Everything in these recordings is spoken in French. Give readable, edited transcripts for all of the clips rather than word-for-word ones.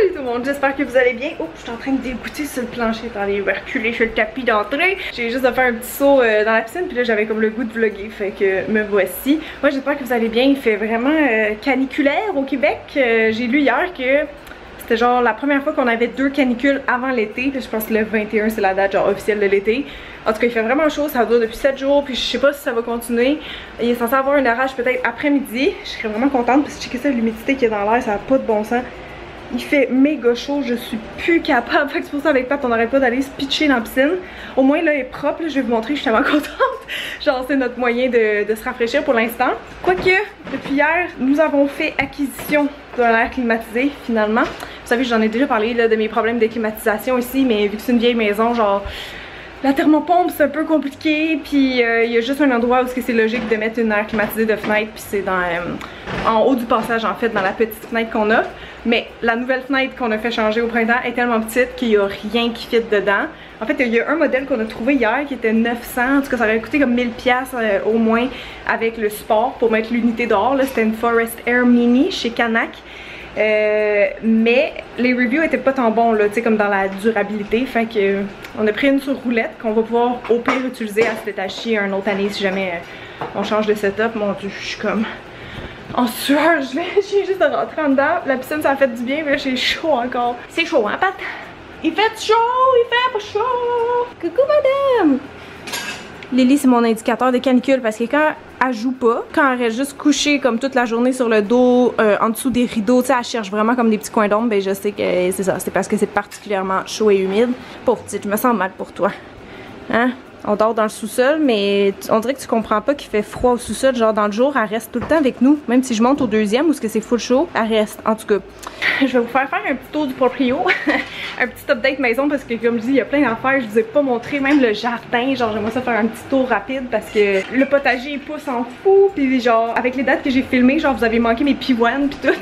Salut tout le monde, j'espère que vous allez bien. Oh, je suis en train de débouter sur le plancher. Attendez, je vais reculer sur le tapis d'entrée. J'ai juste fait un petit saut dans la piscine, puis là j'avais comme le goût de vlogger, fait que me voici. Moi, j'espère que vous allez bien. Il fait vraiment caniculaire au Québec. J'ai lu hier que c'était genre la première fois qu'on avait deux canicules avant l'été. Je pense que le 21 c'est la date genre officielle de l'été. En tout cas, il fait vraiment chaud, ça dure depuis 7 jours, puis je sais pas si ça va continuer. Il est censé avoir un orage peut-être après-midi. Je serais vraiment contente parce que checker ça, l'humidité qui est dans l'air, ça n'a pas de bon sens. Il fait méga chaud, je suis plus capable. Fait que c'est pour ça avec Pat, on n'arrête pas d'aller se pitcher dans la piscine. Au moins là, il est propre, là, je vais vous montrer, je suis tellement contente. Genre c'est notre moyen de se rafraîchir pour l'instant. Quoique, depuis hier, nous avons fait acquisition d'un air climatisé finalement. Vous savez, j'en ai déjà parlé là, de mes problèmes de climatisation ici, mais vu que c'est une vieille maison, genre la thermopompe c'est un peu compliqué, puis il y a juste un endroit où c'est logique de mettre une air climatisée de fenêtre, puis c'est en haut du passage en fait, dans la petite fenêtre qu'on a. Mais la nouvelle fenêtre qu'on a fait changer au printemps est tellement petite qu'il n'y a rien qui fit dedans. En fait, il y a un modèle qu'on a trouvé hier qui était 900, en tout cas ça aurait coûté comme 1000$ au moins avec le support pour mettre l'unité dehors. C'était une Forest Air Mini chez Canac. Mais les reviews étaient pas tant bons là, tu sais, comme dans la durabilité, fait que on a pris une sur roulette qu'on va pouvoir au pire utiliser à se détacher une autre année si jamais on change de setup. Mon dieu, je suis comme en sueur, j'ai juste de rentrer en dedans. La piscine ça a fait du bien, mais j'ai chaud encore. C'est chaud hein Pat? Il fait chaud, il fait pas chaud! Coucou madame! Lily, c'est mon indicateur de canicule parce que quand elle joue pas, quand elle reste juste couchée comme toute la journée sur le dos, en dessous des rideaux, tu sais, elle cherche vraiment comme des petits coins d'ombre, ben je sais que c'est ça, c'est parce que c'est particulièrement chaud et humide. Pauvre petite, je me sens mal pour toi. Hein? On dort dans le sous-sol, mais on dirait que tu comprends pas qu'il fait froid au sous-sol, genre dans le jour, elle reste tout le temps avec nous. Même si je monte au deuxième ou ce que c'est full chaud, elle reste. En tout cas, je vais vous faire faire un petit tour du proprio, un petit update maison parce que comme je dis, il y a plein d'affaires, je vous ai pas montré, même le jardin, genre j'aimerais ça faire un petit tour rapide parce que le potager il pousse en fou, puis genre avec les dates que j'ai filmées, genre vous avez manqué mes pivoines puis tout,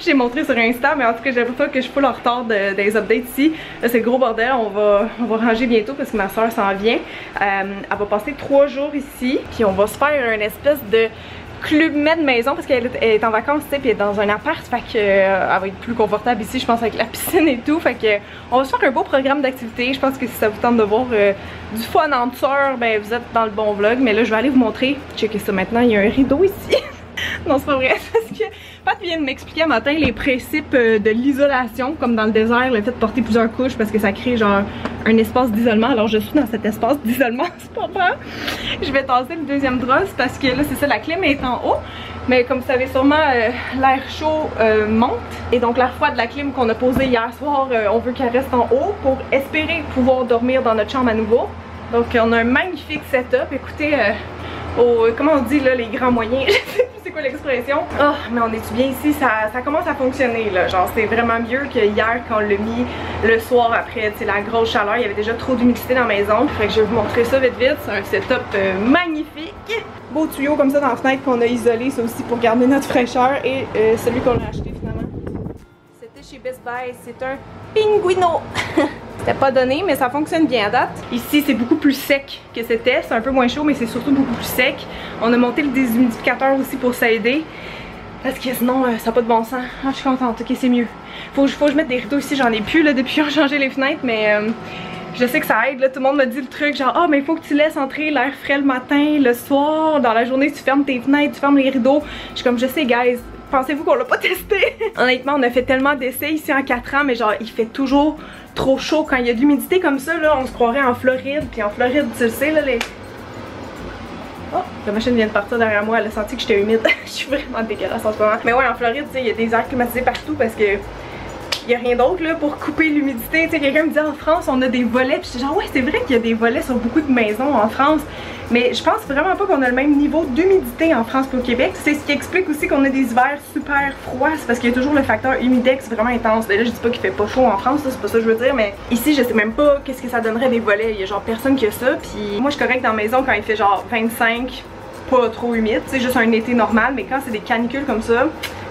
j'ai montré sur Insta, mais en tout cas j'aimerais pas que je suis full en retard des updates ici. C'est le gros bordel, on va ranger bientôt parce que ma soeur s'en vient. Elle va passer 3 jours ici, puis on va se faire une espèce de Club Med maison parce qu'elle est en vacances, tu sais, puis elle est dans un appart, fait que elle va être plus confortable ici, je pense, avec la piscine et tout. Fait que on va se faire un beau programme d'activité. Je pense que si ça vous tente de voir du fun en douceur, ben vous êtes dans le bon vlog. Mais là, je vais aller vous montrer. Checkez ça maintenant, il y a un rideau ici. Non, c'est pas vrai, parce que Pat vient de m'expliquer un matin les principes de l'isolation, comme dans le désert, le fait de porter plusieurs couches parce que ça crée genre un espace d'isolement. Alors je suis dans cet espace d'isolement, c'est pas vrai. Je vais tasser le deuxième drap parce que là c'est ça, la clim est en haut. Mais comme vous savez sûrement, l'air chaud monte, et donc l'air froid de la clim qu'on a posée hier soir, on veut qu'elle reste en haut pour espérer pouvoir dormir dans notre chambre à nouveau. Donc on a un magnifique setup, écoutez, comment on dit là, les grands moyens, je sais plus c'est quoi l'expression. Oh, mais on est-tu bien ici, ça commence à fonctionner là, genre c'est vraiment mieux que hier quand on l'a mis le soir après, c'est la grosse chaleur, il y avait déjà trop d'humidité dans la maison. Fait que je vais vous montrer ça vite, c'est un setup magnifique. Beau tuyau comme ça dans la fenêtre qu'on a isolé, c'est aussi pour garder notre fraîcheur, et celui qu'on a acheté finalement, c'était chez Best Buy, c'est un Pinguino. C'était pas donné, mais ça fonctionne bien à date. Ici, c'est beaucoup plus sec que c'était. C'est un peu moins chaud, mais c'est surtout beaucoup plus sec. On a monté le déshumidificateur aussi pour s'aider, parce que sinon, ça n'a pas de bon sens. Ah, je suis contente. Ok, c'est mieux. Faut que je mette des rideaux ici. J'en ai plus là depuis qu'on a changé les fenêtres, mais je sais que ça aide. Là, tout le monde me dit le truc genre « Ah, mais il faut que tu laisses entrer l'air frais le matin, le soir. Dans la journée, tu fermes tes fenêtres, tu fermes les rideaux. » Je suis comme « Je sais, guys. » Pensez-vous qu'on l'a pas testé? Honnêtement, on a fait tellement d'essais ici en 4 ans, mais genre, il fait toujours trop chaud. Quand il y a de l'humidité comme ça, là, on se croirait en Floride. Puis en Floride, tu le sais, là, les... Oh, la machine vient de partir derrière moi. Elle a senti que j'étais humide. Je suis vraiment dégueulasse en ce moment. Mais ouais, en Floride, tu sais, il y a des airs climatisés partout parce que il n'y a rien d'autre là pour couper l'humidité. Tu sais, quelqu'un me dit en France, on a des volets. Puis je dis genre, ouais, c'est vrai qu'il y a des volets sur beaucoup de maisons en France. Mais je pense vraiment pas qu'on a le même niveau d'humidité en France qu'au Québec. C'est ce qui explique aussi qu'on a des hivers super froids. C'est parce qu'il y a toujours le facteur humidex vraiment intense. Et là, je dis pas qu'il fait pas chaud en France, c'est pas ça que je veux dire. Mais ici, je sais même pas qu'est-ce que ça donnerait des volets. Il y a genre personne qui a ça. Puis moi, je suis correcte dans la maison quand il fait genre 25, pas trop humide. C'est juste un été normal. Mais quand c'est des canicules comme ça,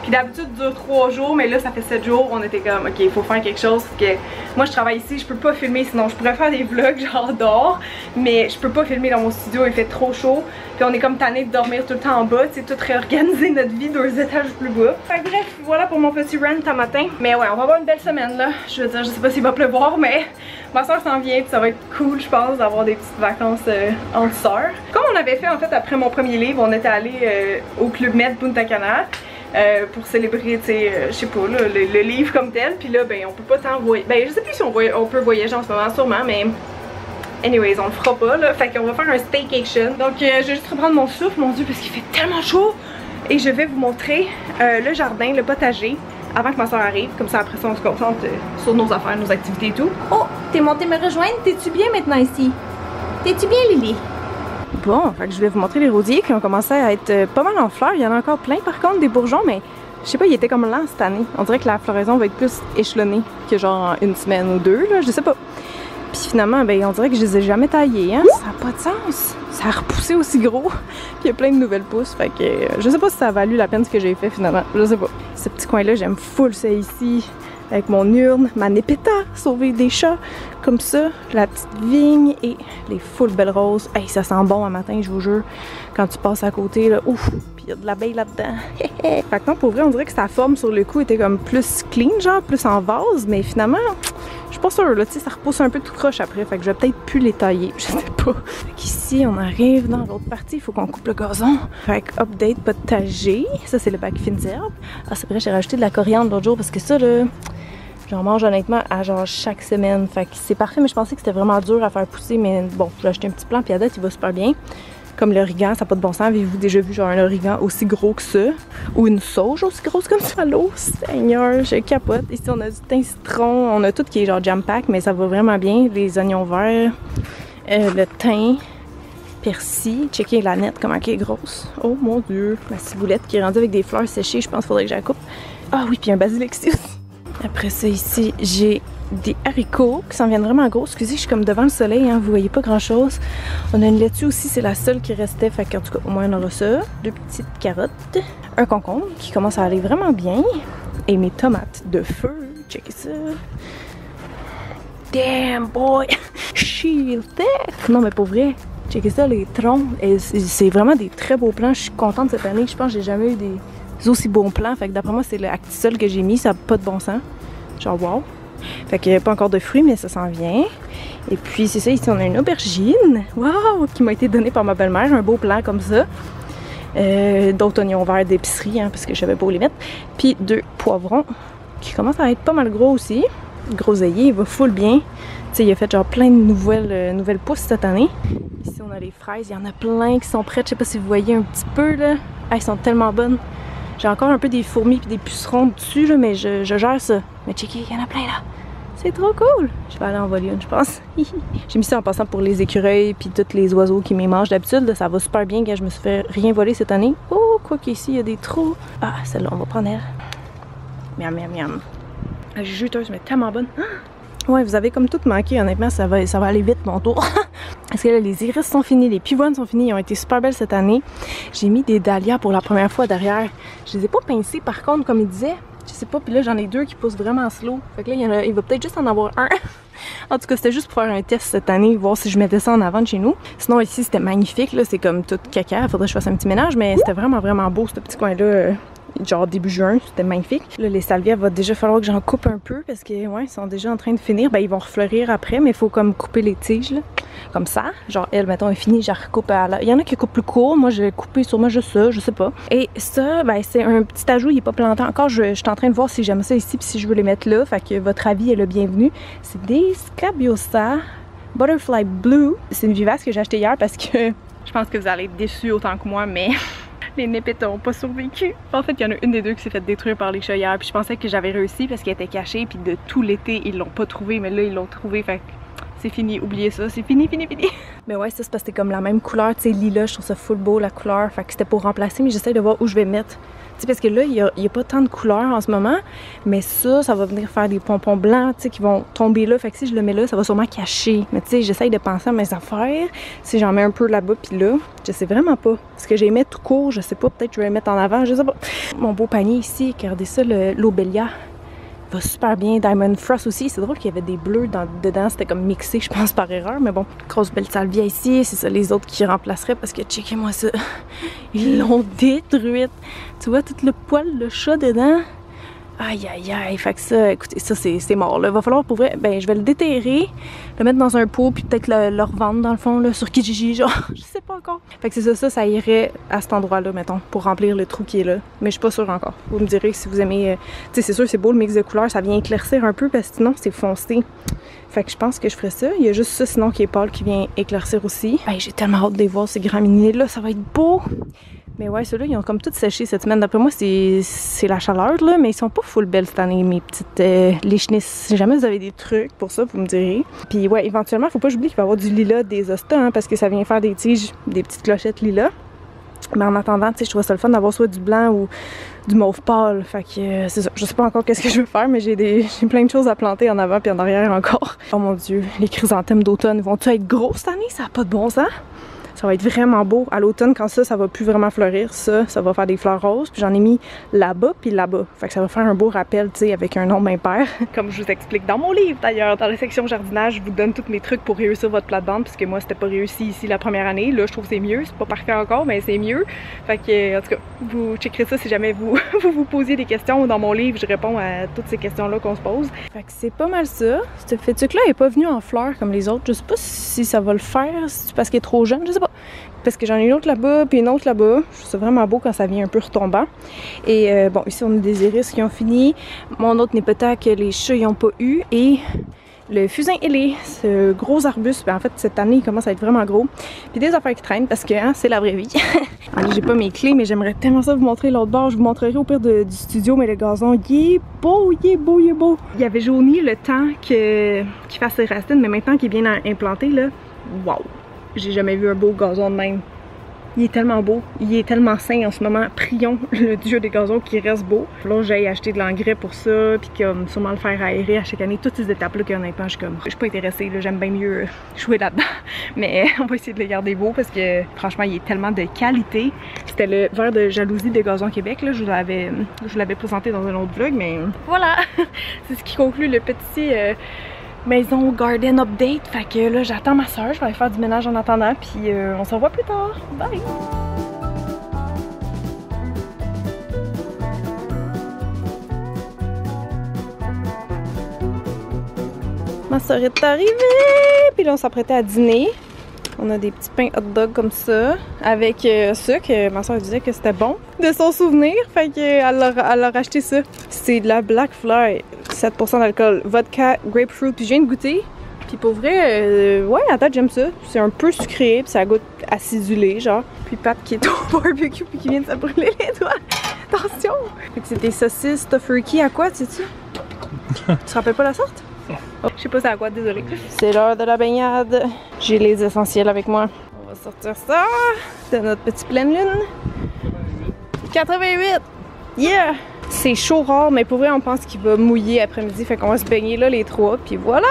puis qui d'habitude dure 3 jours, mais là ça fait 7 jours, on était comme ok, il faut faire quelque chose parce que moi je travaille ici, je peux pas filmer, sinon je pourrais faire des vlogs genre dehors, mais je peux pas filmer dans mon studio, il fait trop chaud, puis on est comme tanné de dormir tout le temps en bas, tu sais, tout réorganiser notre vie 2 étages plus bas. Fait que bref, voilà pour mon petit rant à matin, mais ouais, on va avoir une belle semaine là, je veux dire, je sais pas s'il va pleuvoir, mais ma soeur s'en vient, puis ça va être cool je pense d'avoir des petites vacances entre soeurs. Comme on avait fait en fait après mon premier livre, on était allé au Club Med de Canac pour célébrer, tu sais, je sais pas, là, le livre comme tel. Puis là, ben, on peut pas tant voyager. Ben, je sais plus si on peut voyager en ce moment, sûrement, mais anyways, on le fera pas, là. Fait qu'on va faire un staycation. Donc, je vais juste reprendre mon souffle, mon dieu, parce qu'il fait tellement chaud. Et je vais vous montrer le jardin, le potager, avant que ma soeur arrive. Comme ça, après ça, on se concentre sur nos affaires, nos activités et tout. Oh, t'es montée me rejoindre? T'es-tu bien maintenant ici? T'es-tu bien, Lily? Bon, fait que je vais vous montrer les rosiers qui ont commencé à être pas mal en fleurs. Il y en a encore plein par contre, des bourgeons, mais je sais pas, ils étaient comme lents cette année. On dirait que la floraison va être plus échelonnée que genre une semaine ou deux, là, je sais pas. Puis finalement, ben, on dirait que je les ai jamais taillés, hein. Ça n'a pas de sens. Ça a repoussé aussi gros. Puis il y a plein de nouvelles pousses, fait que je sais pas si ça a valu la peine ce que j'ai fait finalement. Je sais pas. Ce petit coin-là, j'aime full ça ici. Avec mon urne, ma népéta, sauver des chats, comme ça, la petite vigne et les full belles roses. Hey, ça sent bon un matin, je vous jure, quand tu passes à côté, là, ouf, puis il y a de l'abeille là-dedans. Fait que non, pour vrai, on dirait que sa forme sur le coup était comme plus clean, genre, plus en vase, mais finalement, je suis pas sûre, là, tu sais, ça repousse un peu tout croche après, fait que je vais peut-être plus les tailler, je sais pas. Fait qu'ici, on arrive dans l'autre partie, il faut qu'on coupe le gazon. Fait que update potager, ça c'est le bac fines herbes. Ah, c'est vrai, j'ai rajouté de la coriandre l'autre jour parce que ça, là, j'en mange honnêtement à genre chaque semaine. Fait que c'est parfait, mais je pensais que c'était vraiment dur à faire pousser. Mais bon, j'ai acheté un petit plant, puis à date, il va super bien. Comme l'origan, ça n'a pas de bon sens. Avez-vous déjà vu genre un origan aussi gros que ça? Ou une sauge aussi grosse comme ça? L'eau, Seigneur, je capote. Ici, on a du thym citron. On a tout qui est genre jam-pack, mais ça va vraiment bien. Les oignons verts, le thym, persil. Checker la nette, comment elle est grosse. Oh mon Dieu! Ma ciboulette qui est rendue avec des fleurs séchées, je pense qu'il faudrait que je la coupe. Ah oui, puis un basilic aussi. Après ça, ici, j'ai des haricots qui s'en viennent vraiment gros. Excusez, je suis comme devant le soleil, hein, vous voyez pas grand-chose. On a une laitue aussi, c'est la seule qui restait. Fait qu'en tout cas, au moins, on aura ça. 2 petites carottes. Un concombre qui commence à aller vraiment bien. Et mes tomates de feu. Checkez ça. Damn, boy! Shield tech! Non, mais pour vrai, checkez ça, les troncs. C'est vraiment des très beaux plants. Je suis contente cette année. Je pense que j'ai jamais eu des aussi bon plan, fait que d'après moi c'est le Actisol que j'ai mis, ça n'a pas de bon sens, genre wow, fait qu'il n'y a pas encore de fruits mais ça s'en vient, et puis c'est ça, ici on a une aubergine, wow, qui m'a été donnée par ma belle-mère, un beau plan comme ça, d'autres oignons verts d'épicerie, hein, parce que je savais pas où les mettre, puis 2 poivrons qui commencent à être pas mal gros aussi, groseillier, il va full bien, tu sais il a fait genre plein de nouvelles pousses cette année, ici on a les fraises, il y en a plein qui sont prêtes, je sais pas si vous voyez un petit peu là, ah, elles sont tellement bonnes. J'ai encore un peu des fourmis et des pucerons dessus, là, mais je gère ça. Mais checker, il y en a plein là. C'est trop cool. Je vais aller en voler une, je pense. J'ai mis ça en passant pour les écureuils puis tous les oiseaux qui mangent d'habitude. Ça va super bien, gars. Je me suis fait rien voler cette année. Oh, quoi qu'ici, il y a des trous. Ah, celle-là, on va prendre elle. Miam, miam, miam. La juteuse, mais tellement bonne. Ouais, vous avez comme tout manqué, honnêtement, ça va aller vite mon tour. Parce que là, les iris sont finis, les pivoines sont finis, ils ont été super belles cette année. J'ai mis des dahlias pour la première fois derrière. Je les ai pas pincés par contre, comme ils disaient. Je sais pas, puis là, j'en ai 2 qui poussent vraiment slow. Fait que là, il va peut-être juste en avoir un. En tout cas, c'était juste pour faire un test cette année, voir si je mettais ça en avant de chez nous. Sinon, ici, c'était magnifique, là, c'est comme tout caca, faudrait que je fasse un petit ménage, mais c'était vraiment, vraiment beau, ce petit coin-là. Genre début juin, c'était magnifique. Là, les salvias, va déjà falloir que j'en coupe un peu parce que, ouais, ils sont déjà en train de finir. Ben, ils vont refleurir après, mais il faut comme couper les tiges, là. Comme ça. Genre, elle, mettons, est finie, je la recoupe à la. Il y en a qui coupent plus court. Moi, j'ai coupé sûrement juste ça, je sais pas. Et ça, ben, c'est un petit ajout, il n'est pas planté encore. Je suis en train de voir si j'aime ça ici puis si je veux les mettre là. Fait que votre avis est le bienvenu. C'est des Scabiosa butterfly blue. C'est une vivace que j'ai achetée hier parce que je pense que vous allez être déçus autant que moi, mais. Les népétas n'ont pas survécu. En fait, il y en a une des 2 qui s'est fait détruire par les chats hier. Puis je pensais que j'avais réussi parce qu'elle était cachée. Puis de tout l'été, ils l'ont pas trouvée. Mais là, ils l'ont trouvée. Fait que C'est fini, oubliez ça, c'est fini, fini, fini. Mais ouais, ça c'est parce que c'est comme la même couleur, tu sais, lila, je trouve ça full beau la couleur, fait que c'était pour remplacer, mais j'essaie de voir où je vais mettre. Tu sais, parce que là, il n'y a pas tant de couleurs en ce moment, mais ça, ça va venir faire des pompons blancs, tu sais, qui vont tomber là, fait que si je le mets là, ça va sûrement cacher. Mais tu sais, j'essaie de penser à mes affaires, si j'en mets un peu là-bas puis là, je sais vraiment pas. Est-ce que j'ai mis tout court, je sais pas, peut-être que je vais le mettre en avant, je sais pas. Mon beau panier ici, regardez ça, l'Obelia. Va super bien. Diamond Frost aussi. C'est drôle qu'il y avait des bleus dedans. C'était comme mixé, je pense, par erreur. Mais bon, grosse belle salvia ici. C'est ça les autres qui remplaceraient parce que, checkez-moi ça. Ils l'ont détruite. Tu vois, tout le poil, le chat dedans. Aïe, aïe, aïe. Fait que ça, écoutez, ça, c'est mort. Là. Va falloir pour vrai. Ben, je vais le déterrer, le mettre dans un pot, puis peut-être le revendre dans le fond, là, sur Kijiji, genre. Je sais pas encore. Fait que c'est ça, ça irait à cet endroit-là, mettons, pour remplir le trou qui est là. Mais je suis pas sûre encore. Vous me direz si vous aimez. Tu sais, c'est sûr, c'est beau le mix de couleurs. Ça vient éclaircir un peu, parce que sinon, c'est foncé. Fait que je pense que je ferai ça. Il y a juste ça, sinon, qui est pâle, qui vient éclaircir aussi. Ben, j'ai tellement hâte de les voir, ces graminées-là. Ça va être beau! Mais ouais, ceux-là, ils ont comme tout séché cette semaine. D'après moi, c'est la chaleur, là, mais ils sont pas full belles cette année, mes petites lichenisses. Si jamais vous avez des trucs pour ça, vous me direz. Puis ouais, éventuellement, faut pas oublier qu'il va y avoir du lilas des hostas, hein, parce que ça vient faire des tiges, des petites clochettes lilas. Mais en attendant, tu sais, je trouve ça le fun d'avoir soit du blanc ou du mauve pâle. Fait que c'est ça. Je sais pas encore qu'est-ce que je veux faire, mais j'ai plein de choses à planter en avant puis en arrière encore. Oh mon Dieu, les chrysanthèmes d'automne vont-tu être gros cette année? Ça n'a pas de bon sens. Ça va être vraiment beau. À l'automne, quand ça va plus vraiment fleurir, ça va faire des fleurs roses. Puis j'en ai mis là-bas, puis là-bas. Fait que ça va faire un beau rappel, tu sais, avec un nombre impair. Comme je vous explique dans mon livre, d'ailleurs. Dans la section jardinage, je vous donne tous mes trucs pour réussir votre plate-bande, puisque moi, c'était pas réussi ici la première année. Là, je trouve que c'est mieux. C'est pas parfait encore, mais c'est mieux. Fait que, en tout cas, vous checkerez ça si jamais vous posiez des questions. Dans mon livre, je réponds à toutes ces questions-là qu'on se pose. Fait que c'est pas mal ça. Ce fétuc-là est pas venu en fleurs comme les autres. Je sais pas si ça va le faire, parce qu'il est trop jeune, je sais pas. Parce que j'en ai une autre là-bas, puis une autre là-bas. Je trouve ça vraiment beau quand ça vient un peu retombant. Et bon, ici on a des iris qui ont fini. Mon autre népeta que les chats n'ont pas eu. Et le fusain ailé, ce gros arbuste. Ben, en fait, cette année, il commence à être vraiment gros. Puis des affaires qui traînent parce que hein, c'est la vraie vie. Alors, j'ai pas mes clés, mais j'aimerais tellement ça vous montrer l'autre bord. Je vous montrerai au pire du studio, mais le gazon, il est beau, il est beau, il est beau. Il avait jauni le temps qu'il fasse ses racines, mais maintenant qu'il est bien implanté, là, waouh! J'ai jamais vu un beau gazon de même. Il est tellement beau, il est tellement sain en ce moment. Prions le dieu des gazons qui reste beau. Là, j'ai acheté de l'engrais pour ça, puis comme sûrement le faire aérer à chaque année. Toutes ces étapes-là qu'honnêtement, je suis pas intéressée. J'aime bien mieux jouer là-dedans. Mais on va essayer de le garder beau parce que franchement, il est tellement de qualité. C'était le verre de jalousie des gazons Québec. Là, je vous l'avais présenté dans un autre vlog, mais voilà. C'est ce qui conclut le petit... maison garden update, fait que là j'attends ma soeur, je vais aller faire du ménage en attendant, puis on se revoit plus tard, bye! Ma soeur est arrivée, puis là on s'apprêtait à dîner. On a des petits pains hot dog comme ça, avec sucre. Ma soeur disait que c'était bon de son souvenir, fait qu'elle a racheté ça. C'est de la Black Fleur, 7% d'alcool, vodka, grapefruit, puis je viens de goûter. Puis pour vrai, ouais, à date j'aime ça. C'est un peu sucré, puis ça goûte acidulé, genre. Puis Pat qui est au barbecue, puis qui vient de se brûler les doigts. Attention! Fait que c'est des saucisses tofurky à quoi, sais-tu? Tu te rappelles pas la sorte? Oh, je sais pas c'est à quoi, désolée. C'est l'heure de la baignade. J'ai les essentiels avec moi. On va sortir ça de notre petite pleine lune. 88! Yeah! C'est chaud rare, mais pour vrai, on pense qu'il va mouiller après-midi. Fait qu'on va se baigner là, les trois, puis voilà!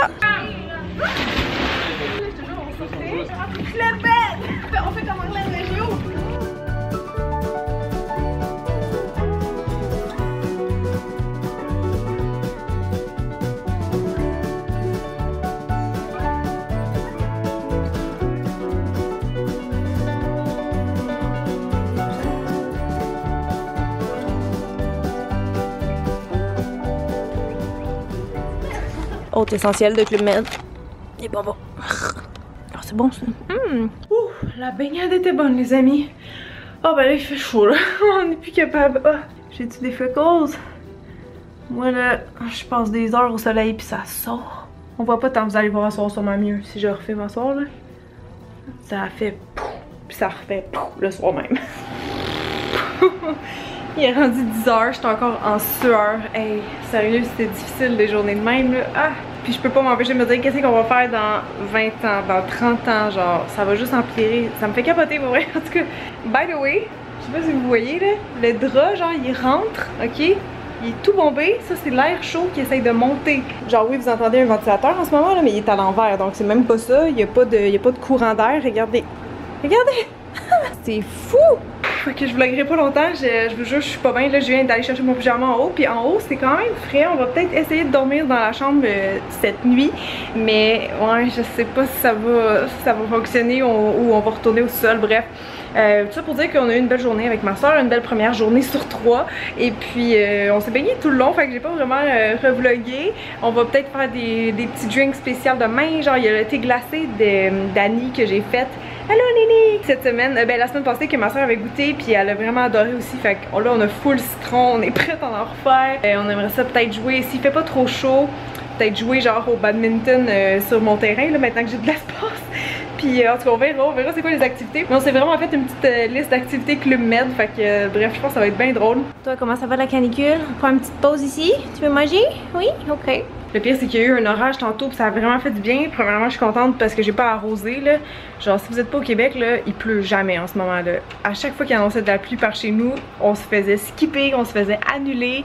On fait comme Orlève Régio! Autre essentiel de Club Med. Des bonbons. Oh, c'est bon ça. Mmh. Ouh, la baignade était bonne les amis. Oh ben là il fait chaud là. On n'est plus capable. Oh, j'ai-tu des fécoses? Moi là, je passe des heures au soleil puis ça sort. On voit pas tant que vous allez voir à soir sûrement mieux. Si je refais ma soir là, ça fait pouf, puis ça refait pouf le soir même. Il est rendu 10h, j'étais encore en sueur. Hey, sérieux, c'était difficile des journées de même, là. Ah! Puis je peux pas m'empêcher de me dire qu'est-ce qu'on va faire dans 20 ans, dans 30 ans, genre, ça va juste empirer. Ça me fait capoter, pour vrai. En tout cas, by the way, je sais pas si vous voyez, là, le drap, genre, il rentre, ok? Il est tout bombé, ça c'est l'air chaud qui essaye de monter. Genre oui, vous entendez un ventilateur en ce moment là, mais il est à l'envers, donc c'est même pas ça, il y a pas de courant d'air, regardez. Regardez! C'est fou! Fait que je vloguerai pas longtemps, je vous jure, je suis pas bien, là je viens d'aller chercher mon pyjama en haut, puis en haut c'est quand même frais, on va peut-être essayer de dormir dans la chambre cette nuit, mais ouais, je sais pas si ça va fonctionner ou on va retourner au sol, bref. Tout ça pour dire qu'on a eu une belle journée avec ma soeur, une belle première journée sur 3, et puis on s'est baigné tout le long, fait que j'ai pas vraiment revlogué. On va peut-être faire des petits drinks spéciaux demain, genre il y a le thé glacé d'Annie que j'ai fait. Allô Nini! Cette semaine, la semaine passée que ma soeur avait goûté, puis elle a vraiment adoré aussi, fait que là on a full citron, on est prête à en refaire. On aimerait ça peut-être jouer, s'il fait pas trop chaud, peut-être jouer genre au badminton sur mon terrain, là maintenant que j'ai de l'espace. Puis en tout cas on verra c'est quoi les activités. Mais on s'est vraiment fait une petite liste d'activités Club Med. Fait que bref, je pense que ça va être bien drôle. Toi, comment ça va la canicule? On prend une petite pause ici. Tu veux manger? Oui? Ok. Le pire c'est qu'il y a eu un orage tantôt puis ça a vraiment fait du bien. Premièrement je suis contente parce que j'ai pas arrosé là. Genre si vous êtes pas au Québec là, il pleut jamais en ce moment là. À chaque fois qu'il annonçait de la pluie par chez nous, on se faisait skipper, on se faisait annuler.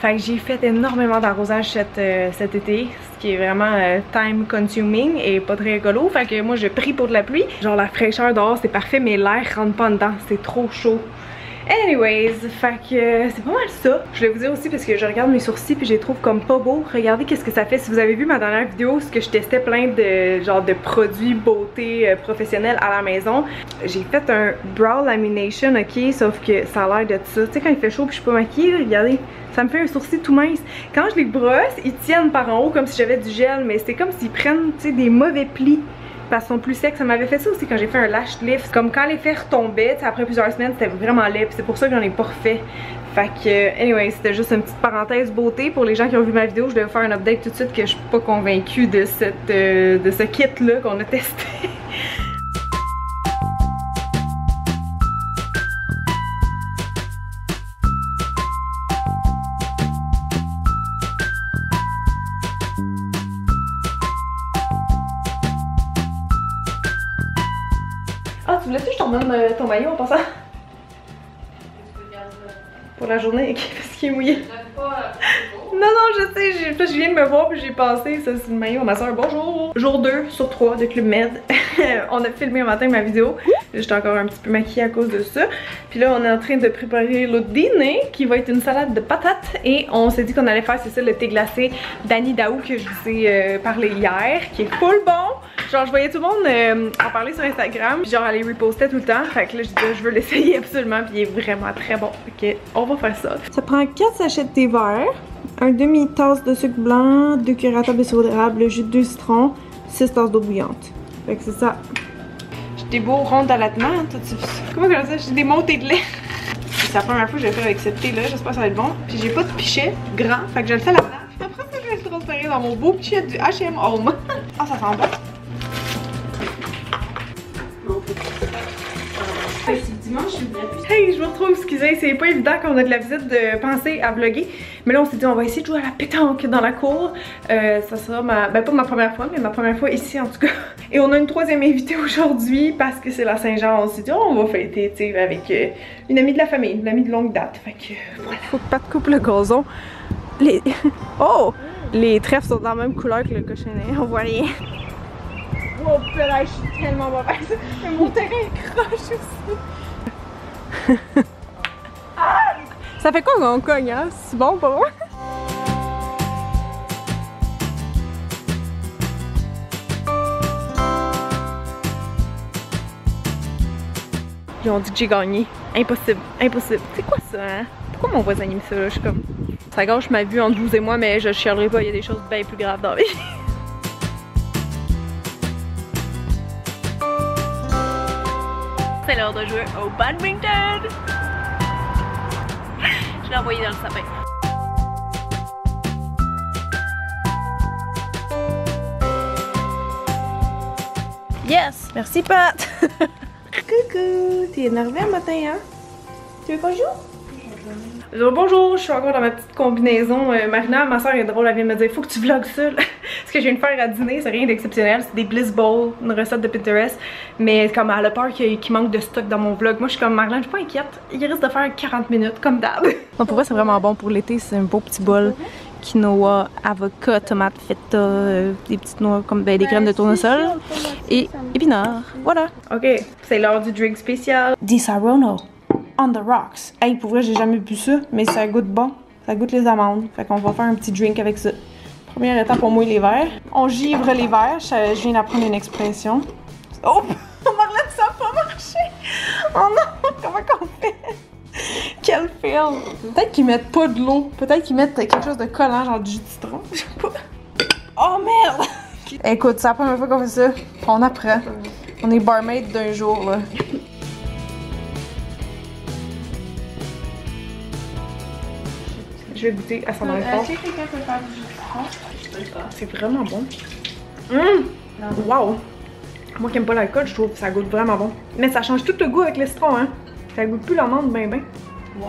Fait que j'ai fait énormément d'arrosage cet été, ce qui est vraiment time consuming et pas très écolo. Fait que moi je prie pour de la pluie. Genre la fraîcheur dehors c'est parfait mais l'air rentre pas dedans, c'est trop chaud. Anyways, fait que c'est pas mal ça. Je voulais vous dire aussi parce que je regarde mes sourcils puis je les trouve comme pas beaux. Regardez qu'est-ce que ça fait. Si vous avez vu ma dernière vidéo, ce que je testais plein de genre de produits beauté professionnels à la maison. J'ai fait un brow lamination, ok, sauf que ça a l'air de ça. Tu sais quand il fait chaud puis je suis pas maquillée, regardez. Ça me fait un sourcil tout mince. Quand je les brosse, ils tiennent par en haut comme si j'avais du gel, mais c'est comme s'ils prennent des mauvais plis parce qu'ils sont plus secs. Ça m'avait fait ça aussi quand j'ai fait un lash lift. Comme quand les fers tombaient, après plusieurs semaines, c'était vraiment laid. C'est pour ça que j'en ai pas refait. Fait que, anyway, c'était juste une petite parenthèse beauté. Pour les gens qui ont vu ma vidéo, je devais vous faire un update tout de suite que je suis pas convaincue de ce kit-là qu'on a testé. Tu voulais-tu que je t'emmène ton maillot en passant? Pour la journée, parce qu'il est mouillé. Non, non, je sais, je viens de me voir puis j'ai pensé, ça c'est le maillot à ma soeur. Bonjour! Jour 2 sur 3 de Club Med. On a filmé un matin ma vidéo. J'étais encore un petit peu maquillée à cause de ça. Puis là, on est en train de préparer le dîner qui va être une salade de patates. Et on s'est dit qu'on allait faire, c'est ça, le thé glacé d'Annie Daou que je vous ai parlé hier, qui est full bon. Genre je voyais tout le monde en parler sur Instagram, puis genre elle les repostait tout le temps, fait que là je disais je veux l'essayer absolument, puis il est vraiment très bon. Ok, on va faire ça. Ça prend 4 sachets de thé vert, un demi-tasse de sucre blanc, 2 cuillères à table de sirop d'érable, jus de 2 citrons, 6 tasses d'eau bouillante. Fait que c'est ça. J'ai des beaux ronds d'alattement, hein, tout ça. Comment ça s'appelle? J'ai des montées de lait. C'est la première fois que je vais faire avec ce thé là, j'espère que ça va être bon. Puis j'ai pas de pichet grand, fait que je le fais là-dedans. Après ça je vais le transférer dans mon beau pichet du HM Home. Ah, ça sent bon. Hey, je vous retrouve, excusez, c'est pas évident quand on a de la visite de penser à vlogger. Mais là on s'est dit on va essayer de jouer à la pétanque dans la cour. Ça sera pas ma première fois, mais ma première fois ici en tout cas. Et on a une troisième invitée aujourd'hui parce que c'est la Saint-Jean. On s'est dit on va fêter, tu sais, avec une amie de la famille, une amie de longue date. Fait que voilà. Faut pas de coupe le gazon. Les... Oh! Les trèfles sont dans la même couleur que le cochonnet, on voit rien. Oh là, je suis tellement mauvaise. Mon terrain est croche aussi. Ah! Ça fait quoi qu'on cogne, hein? C'est bon pour moi? Ils ont dit que j'ai gagné. Impossible, impossible. C'est quoi ça, hein? Pourquoi mon voisin aime ça, là? Je suis comme... Ça gâche ma vue entre vous et moi, mais je chialerai pas. Il y a des choses bien plus graves dans la vie. C'est l'heure de jouer au badminton! Je l'ai envoyé dans le sapin. Yes! Merci, Pat! Coucou! T'es énervée le matin, hein? Tu veux qu'on joue? Donc bonjour, je suis encore dans ma petite combinaison Marina, ma soeur est drôle, elle vient me dire faut que tu vlogues ça là. Ce que je viens de faire à dîner, c'est rien d'exceptionnel, c'est des bliss bowls, une recette de Pinterest. Mais comme elle a peur qu'il manque de stock dans mon vlog, moi je suis comme Marlène, je suis pas inquiète, il risque de faire 40 minutes comme d'hab. Donc pour moi c'est vraiment bon pour l'été, c'est un beau petit bol. Quinoa, avocat, tomate, feta, des petites noix comme ben, des graines de tournesol et épinards. Voilà. Ok, c'est l'heure du drink spécial. Disaronno on the rocks. Hey, pour vrai, j'ai jamais bu ça, mais ça goûte bon. Ça goûte les amandes. Fait qu'on va faire un petit drink avec ça. Première étape, on mouille les verres. On givre les verres. Je viens d'apprendre une expression. Oh, Marlène, ça a pas marché! Oh non, comment qu'on fait? Quel film! Peut-être qu'ils mettent pas de l'eau. Peut-être qu'ils mettent quelque chose de collant, genre du jus de citron. Je sais pas. Oh merde! Écoute, c'est la première fois qu'on fait ça. On apprend. On est barmaid d'un jour, là. Je vais goûter à son enfant. C'est vraiment bon. Mmh! Wow! Moi qui aime pas l'alcool, je trouve que ça goûte vraiment bon. Mais ça change tout le goût avec le citron, hein? Ça goûte plus l'amande ben. Ouais.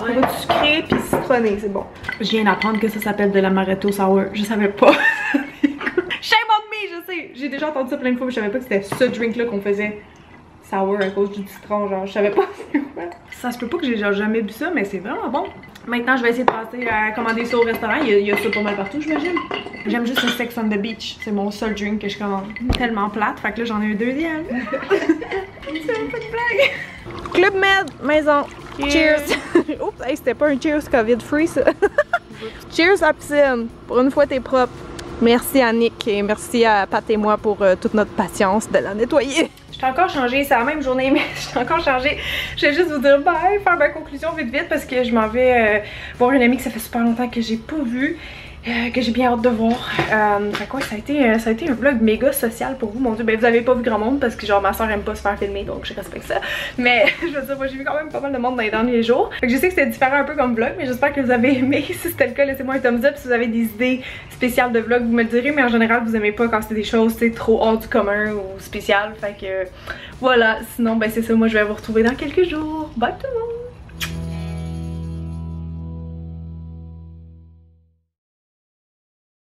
Ça goûte sucré puis citronné, c'est bon. Je viens d'apprendre que ça s'appelle de l'amaretto sour. Je savais pas. Shame on me, je sais. J'ai déjà entendu ça plein de fois, mais je savais pas que c'était ce drink-là qu'on faisait sour à cause du citron, genre. Je savais pas c'est quoi. Ça se peut pas que j'ai jamais bu ça, mais c'est vraiment bon. Maintenant, je vais essayer de passer à commander ça au restaurant. Il y a ça pas mal partout, j'imagine. J'aime juste le Sex on the Beach. C'est mon seul drink que je commande. Tellement plate, fait que là, j'en ai un deuxième. C'est une petite blague. Club Med, maison. Cheers! Oups, hey, c'était pas un cheers COVID-free ça. Cheers à piscine. Pour une fois, t'es propre. Merci à Nick et merci à Pat et moi pour toute notre patience de la nettoyer. Je t'ai encore changé, c'est la même journée, mais je t'ai encore changé. Je vais juste vous dire bye, faire ma conclusion vite parce que je m'en vais voir une amie que ça fait super longtemps que j'ai pas vue. Que j'ai bien hâte de voir. Ça a été un vlog méga social pour vous, mon dieu. Ben vous avez pas vu grand monde parce que genre ma soeur aime pas se faire filmer donc je respecte ça. Mais je veux dire, moi j'ai vu quand même pas mal de monde dans les derniers jours. Fait que je sais que c'était différent un peu comme vlog, mais j'espère que vous avez aimé. Si c'était le cas, laissez-moi un thumbs up. Si vous avez des idées spéciales de vlog, vous me le direz, mais en général vous aimez pas quand c'est des choses trop hors du commun ou spéciales. Fait que voilà, sinon ben c'est ça, moi je vais vous retrouver dans quelques jours. Bye tout le monde!